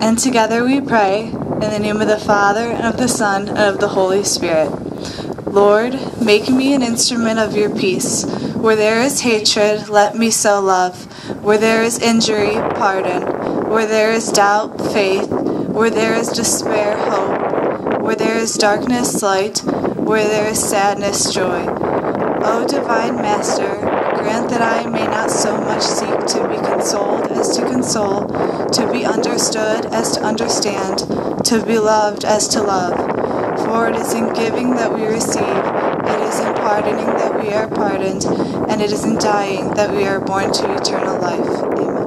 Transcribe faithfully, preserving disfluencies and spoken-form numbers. And together we pray, in the name of the Father, and of the Son, and of the Holy Spirit. Lord, make me an instrument of your peace. Where there is hatred, let me sow love. Where there is injury, pardon. Where there is doubt, faith. Where there is despair, hope. Where there is darkness, light. Where there is sadness, joy. O divine Master, grant that I may not so much seek to be consoled as to console, to be understood as to understand, to be loved as to love. For it is in giving that we receive, it is in pardoning that we are pardoned, and it is in dying that we are born to eternal life. Amen.